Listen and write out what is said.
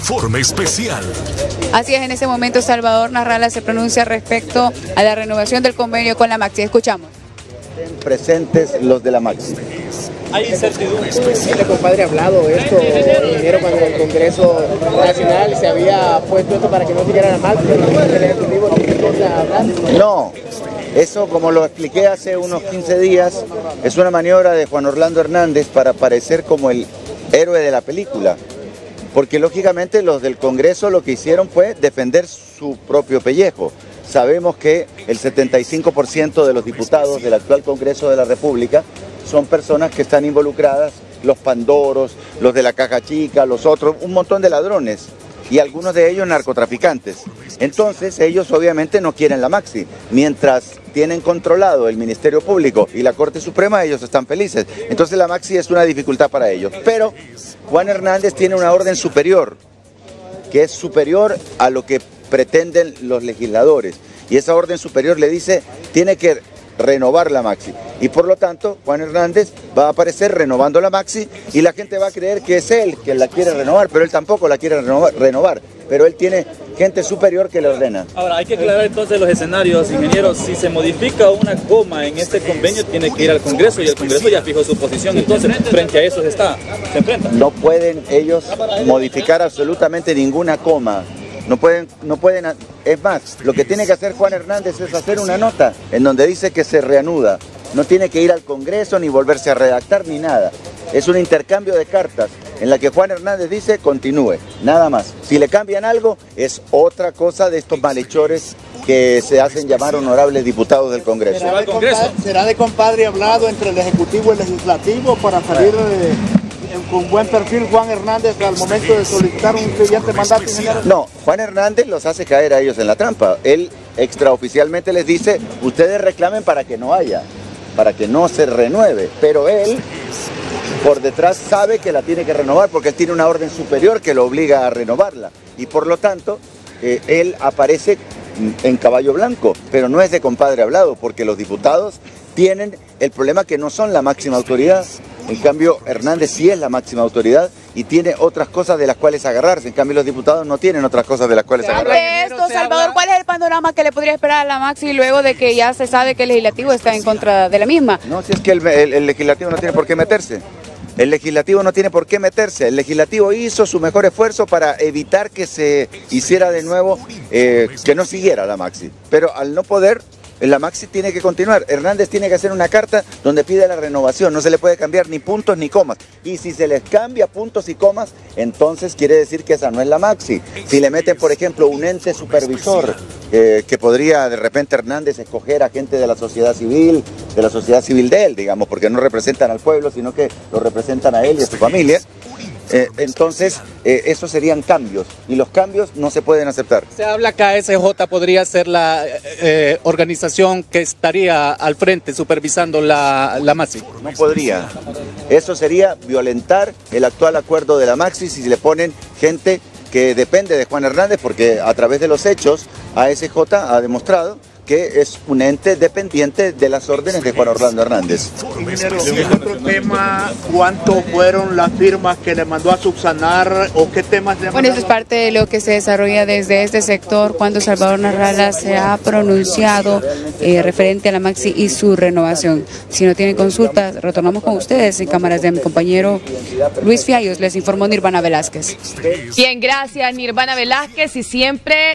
Informe especial. Así es, en este momento Salvador Nasralla se pronuncia respecto a la renovación del convenio con la MACCIH. Escuchamos. Estén presentes los de la MACCIH. Hay incertidumbre. El compadre ha hablado de esto en enero cuando el Congreso Nacional se había puesto esto para que no siguiera la MACCIH. No, eso como lo expliqué hace unos 15 días, es una maniobra de Juan Orlando Hernández para parecer como el héroe de la película. Porque lógicamente los del Congreso lo que hicieron fue defender su propio pellejo. Sabemos que el 75% de los diputados del actual Congreso de la República son personas que están involucradas, los pandoros, los de la caja chica, los otros, un montón de ladrones y algunos de ellos narcotraficantes. Entonces ellos obviamente no quieren la MACCIH. Mientras tienen controlado el Ministerio Público y la Corte Suprema, ellos están felices. Entonces la MACCIH es una dificultad para ellos. Pero Juan Hernández tiene una orden superior, que es superior a lo que pretenden los legisladores. Y esa orden superior le dice, tiene que renovar la MACCIH. Y por lo tanto, Juan Hernández va a aparecer renovando la MACCIH y la gente va a creer que es él que la quiere renovar, pero él tampoco la quiere renovar. Pero él tiene gente superior que le ordena. Ahora, hay que aclarar entonces los escenarios, ingenieros. Si se modifica una coma en este convenio, tiene que ir al Congreso y el Congreso ya fijó su posición. Entonces, frente a eso se enfrenta. No pueden ellos modificar absolutamente ninguna coma. No pueden, es más, lo que tiene que hacer Juan Hernández es hacer una nota en donde dice que se reanuda. No tiene que ir al Congreso ni volverse a redactar ni nada. Es un intercambio de cartas en la que Juan Hernández dice continúe, nada más. Si le cambian algo es otra cosa de estos malhechores que se hacen llamar honorables diputados del Congreso. ¿Será de compadre hablado entre el Ejecutivo y el Legislativo para salir con buen perfil Juan Hernández al momento de solicitar un siguiente mandato? No, Juan Hernández los hace caer a ellos en la trampa. Él extraoficialmente les dice, ustedes reclamen para que no haya, para que no se renueve. Pero él, por detrás, sabe que la tiene que renovar porque él tiene una orden superior que lo obliga a renovarla. Y por lo tanto, él aparece en caballo blanco, pero no es de compadre hablado porque los diputados tienen el problema que no son la máxima autoridad. En cambio, Hernández sí es la máxima autoridad y tiene otras cosas de las cuales agarrarse. En cambio, los diputados no tienen otras cosas de las cuales agarrarse. De esto, Salvador, ¿cuál es el panorama que le podría esperar a la MACCIH luego de que ya se sabe que el Legislativo está en contra de la misma? No, si es que el Legislativo no tiene por qué meterse. El Legislativo no tiene por qué meterse. El Legislativo hizo su mejor esfuerzo para evitar que se hiciera de nuevo, que no siguiera la MACCIH. Pero al no poder, la MACCIH tiene que continuar. Hernández tiene que hacer una carta donde pide la renovación. No se le puede cambiar ni puntos ni comas. Y si se les cambia puntos y comas, entonces quiere decir que esa no es la MACCIH. Si le meten, por ejemplo, un ente supervisor, que podría de repente Hernández escoger a gente de la sociedad civil de él, digamos, porque no representan al pueblo, sino que lo representan a él y a su familia. Entonces, esos serían cambios y los cambios no se pueden aceptar. Se habla que ASJ podría ser la organización que estaría al frente supervisando la MACCIH. No podría. Eso sería violentar el actual acuerdo de la MACCIH si le ponen gente que depende de Juan Hernández, porque a través de los hechos ASJ ha demostrado que es un ente dependiente de las órdenes de Juan Orlando Hernández. En otro tema, ¿cuántos fueron las firmas que le mandó a subsanar o qué temas le mandó? Bueno, eso es parte de lo que se desarrolla desde este sector cuando Salvador Nasralla se ha pronunciado referente a la MACCIH y su renovación. Si no tienen consultas, retornamos con ustedes en cámaras de mi compañero Luis Fiallos. Les informó Nirvana Velázquez. Bien, gracias Nirvana Velázquez y siempre...